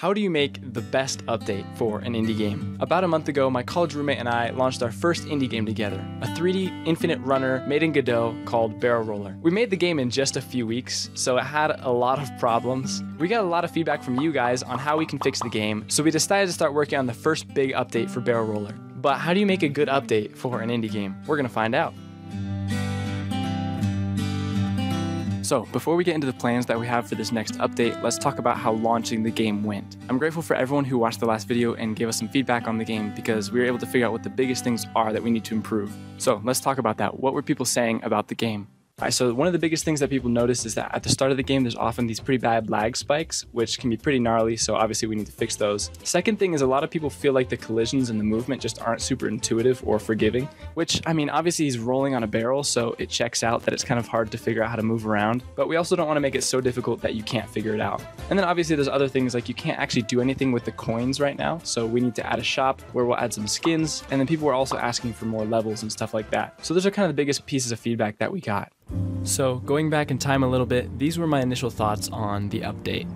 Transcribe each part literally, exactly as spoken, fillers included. How do you make the best update for an indie game? About a month ago, my college roommate and I launched our first indie game together, a three D infinite runner made in Godot called Barrel Roller. We made the game in just a few weeks, so it had a lot of problems. We got a lot of feedback from you guys on how we can fix the game, so we decided to start working on the first big update for Barrel Roller. But how do you make a good update for an indie game? We're gonna find out. So before we get into the plans that we have for this next update, let's talk about how launching the game went. I'm grateful for everyone who watched the last video and gave us some feedback on the game because we were able to figure out what the biggest things are that we need to improve. So let's talk about that. What were people saying about the game? All right, so one of the biggest things that people notice is that at the start of the game, there's often these pretty bad lag spikes, which can be pretty gnarly, so obviously we need to fix those. Second thing is a lot of people feel like the collisions and the movement just aren't super intuitive or forgiving, which, I mean, obviously he's rolling on a barrel, so it checks out that it's kind of hard to figure out how to move around, but we also don't want to make it so difficult that you can't figure it out. And then obviously there's other things like you can't actually do anything with the coins right now, so we need to add a shop where we'll add some skins, and then people were also asking for more levels and stuff like that. So those are kind of the biggest pieces of feedback that we got. So going back in time a little bit, these were my initial thoughts on the update.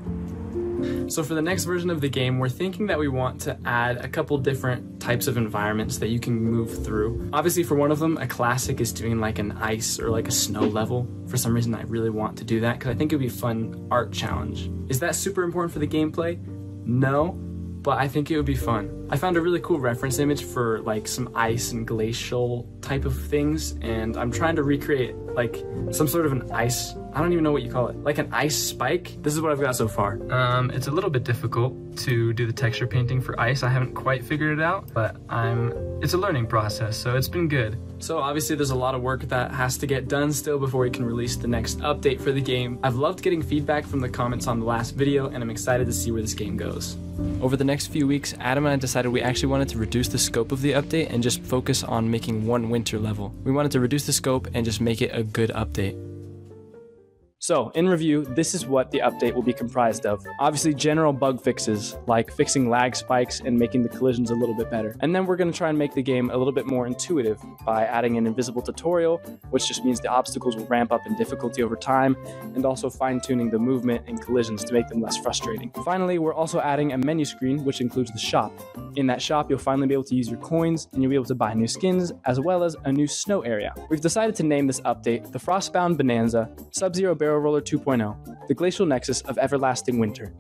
So for the next version of the game, we're thinking that we want to add a couple different types of environments that you can move through. Obviously for one of them, a classic is doing like an ice or like a snow level. For some reason I really want to do that because I think it would be a fun art challenge. Is that super important for the gameplay? No, but I think it would be fun. I found a really cool reference image for like some ice and glacial type of things, and I'm trying to recreate like some sort of an ice, I don't even know what you call it, like an ice spike. This is what I've got so far. Um, it's a little bit difficult to do the texture painting for ice. I haven't quite figured it out, but I'm, it's a learning process, so it's been good. So obviously there's a lot of work that has to get done still before we can release the next update for the game. I've loved getting feedback from the comments on the last video, and I'm excited to see where this game goes. Over the next few weeks, Adam and I decided we actually wanted to reduce the scope of the update and just focus on making one winter level. We wanted to reduce the scope and just make it a good update. So in review, this is what the update will be comprised of. Obviously general bug fixes, like fixing lag spikes and making the collisions a little bit better. And then we're gonna try and make the game a little bit more intuitive by adding an invisible tutorial, which just means the obstacles will ramp up in difficulty over time, and also fine tuning the movement and collisions to make them less frustrating. Finally, we're also adding a menu screen, which includes the shop. In that shop, you'll finally be able to use your coins, and you'll be able to buy new skins, as well as a new snow area. We've decided to name this update the Frostbound Bonanza, Sub-Zero Barrel Roller two point oh, the Glacial Nexus of Everlasting Winter,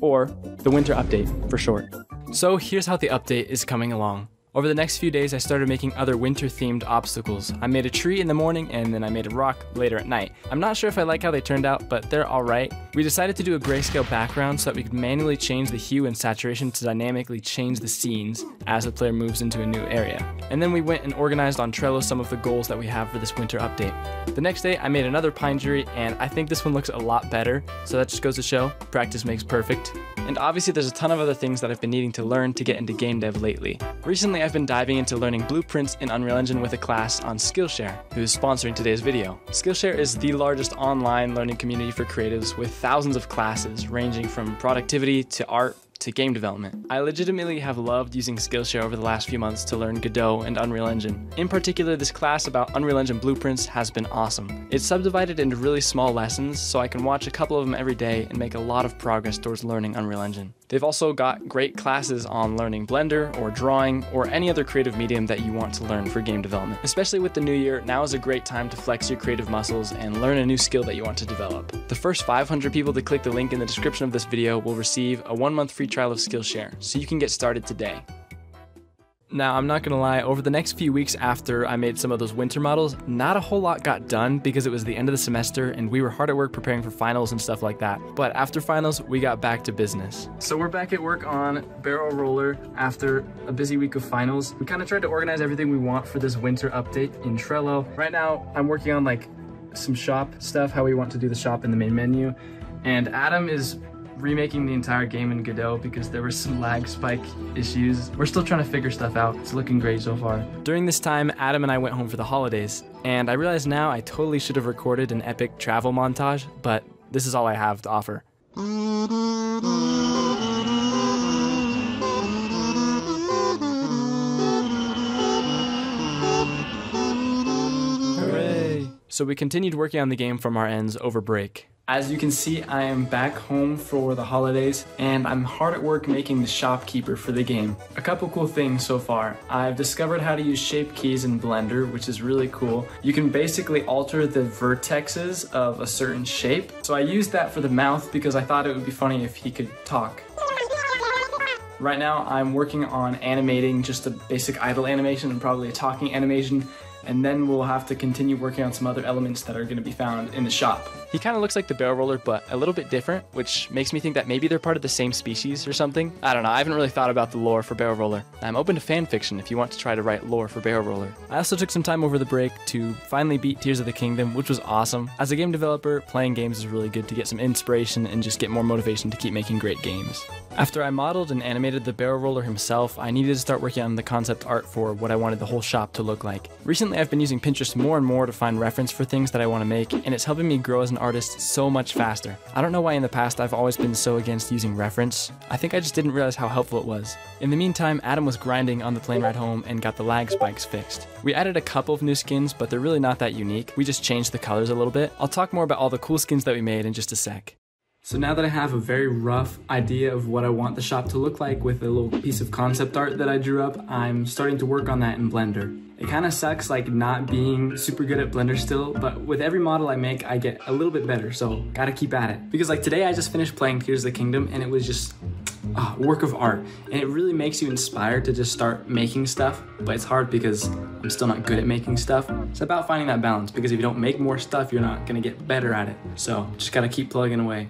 or the Winter Update for short. So here's how the update is coming along. Over the next few days, I started making other winter-themed obstacles. I made a tree in the morning, and then I made a rock later at night. I'm not sure if I like how they turned out, but they're all right. We decided to do a grayscale background so that we could manually change the hue and saturation to dynamically change the scenes as the player moves into a new area. And then we went and organized on Trello some of the goals that we have for this winter update. The next day, I made another pine tree, and I think this one looks a lot better, so that just goes to show, practice makes perfect. And obviously there's a ton of other things that I've been needing to learn to get into game dev lately. Recently I've been diving into learning blueprints in Unreal Engine with a class on Skillshare, who is sponsoring today's video. Skillshare is the largest online learning community for creatives with thousands of classes ranging from productivity to art, to game development. I legitimately have loved using Skillshare over the last few months to learn Godot and Unreal Engine. In particular, this class about Unreal Engine blueprints has been awesome. It's subdivided into really small lessons, so I can watch a couple of them every day and make a lot of progress towards learning Unreal Engine. They've also got great classes on learning Blender or drawing or any other creative medium that you want to learn for game development. Especially with the new year, now is a great time to flex your creative muscles and learn a new skill that you want to develop. The first five hundred people to click the link in the description of this video will receive a one-month free trial of Skillshare, so you can get started today. Now, I'm not gonna lie, over the next few weeks after I made some of those winter models, not a whole lot got done because it was the end of the semester and we were hard at work preparing for finals and stuff like that. But after finals, we got back to business. So we're back at work on Barrel Roller after a busy week of finals. We kind of tried to organize everything we want for this winter update in Trello. Right now, I'm working on like some shop stuff, how we want to do the shop in the main menu. And Adam is remaking the entire game in Godot because there were some lag spike issues. We're still trying to figure stuff out. It's looking great so far. During this time, Adam and I went home for the holidays, and I realize now I totally should have recorded an epic travel montage, but this is all I have to offer. Hooray! So we continued working on the game from our ends over break. As you can see, I am back home for the holidays and I'm hard at work making the shopkeeper for the game. A couple cool things so far. I've discovered how to use shape keys in Blender, which is really cool. You can basically alter the vertexes of a certain shape. So I used that for the mouth because I thought it would be funny if he could talk. Right now, I'm working on animating just a basic idle animation and probably a talking animation, and then we'll have to continue working on some other elements that are going to be found in the shop. He kind of looks like the Barrel Roller, but a little bit different, which makes me think that maybe they're part of the same species or something. I don't know, I haven't really thought about the lore for Barrel Roller. I'm open to fan fiction if you want to try to write lore for Barrel Roller. I also took some time over the break to finally beat Tears of the Kingdom, which was awesome. As a game developer, playing games is really good to get some inspiration and just get more motivation to keep making great games. After I modeled and animated the Barrel Roller himself, I needed to start working on the concept art for what I wanted the whole shop to look like. Recently, I've been using Pinterest more and more to find reference for things that I want to make, and it's helping me grow as an artist so much faster. I don't know why in the past I've always been so against using reference. I think I just didn't realize how helpful it was. In the meantime, Adam was grinding on the plane ride home and got the lag spikes fixed. We added a couple of new skins, but they're really not that unique. We just changed the colors a little bit. I'll talk more about all the cool skins that we made in just a sec. So now that I have a very rough idea of what I want the shop to look like with a little piece of concept art that I drew up, I'm starting to work on that in Blender. It kind of sucks like not being super good at Blender still, but with every model I make, I get a little bit better, so gotta keep at it. Because like today I just finished playing Tears of the Kingdom and it was just a work of art. And it really makes you inspired to just start making stuff, but it's hard because I'm still not good at making stuff. It's about finding that balance because if you don't make more stuff, you're not gonna get better at it. So just gotta keep plugging away.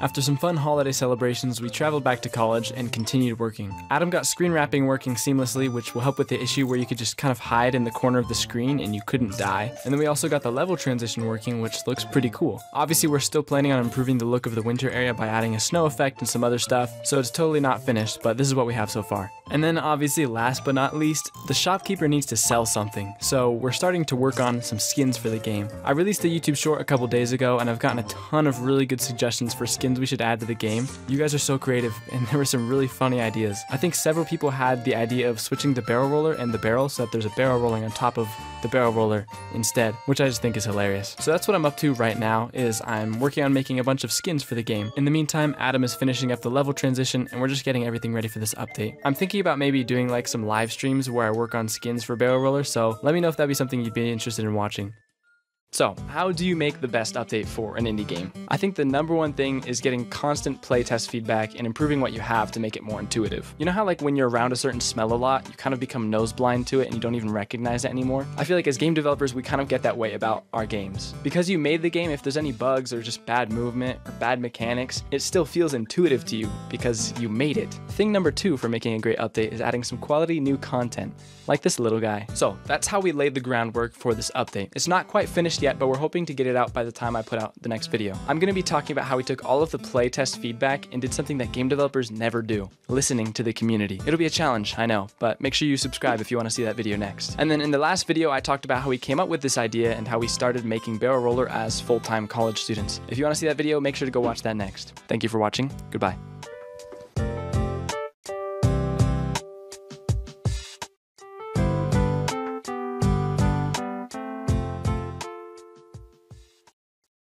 After some fun holiday celebrations, we traveled back to college and continued working. Adam got screen wrapping working seamlessly, which will help with the issue where you could just kind of hide in the corner of the screen and you couldn't die. And then we also got the level transition working, which looks pretty cool. Obviously, we're still planning on improving the look of the winter area by adding a snow effect and some other stuff, so it's totally not finished, but this is what we have so far. And then obviously, last but not least, the shopkeeper needs to sell something, so we're starting to work on some skins for the game. I released a YouTube short a couple days ago, and I've gotten a ton of really good suggestions for skins skins we should add to the game. You guys are so creative, and there were some really funny ideas. I think several people had the idea of switching the Barrel Roller and the barrel so that there's a barrel rolling on top of the Barrel Roller instead, which I just think is hilarious. So that's what I'm up to right now, is I'm working on making a bunch of skins for the game. In the meantime, Adam is finishing up the level transition, and we're just getting everything ready for this update. I'm thinking about maybe doing like some live streams where I work on skins for Barrel Roller, so let me know if that'd be something you'd be interested in watching. So, how do you make the best update for an indie game? I think the number one thing is getting constant playtest feedback and improving what you have to make it more intuitive. You know how like when you're around a certain smell a lot, you kind of become nose blind to it and you don't even recognize it anymore? I feel like as game developers, we kind of get that way about our games. Because you made the game, if there's any bugs or just bad movement or bad mechanics, it still feels intuitive to you because you made it. Thing number two for making a great update is adding some quality new content, like this little guy. So, that's how we laid the groundwork for this update. It's not quite finished yet, Yet, but we're hoping to get it out by the time I put out the next video. I'm going to be talking about how we took all of the playtest feedback and did something that game developers never do, listening to the community. It'll be a challenge, I know, but make sure you subscribe if you want to see that video next. And then in the last video, I talked about how we came up with this idea and how we started making Barrel Roller as full-time college students. If you want to see that video, make sure to go watch that next. Thank you for watching. Goodbye.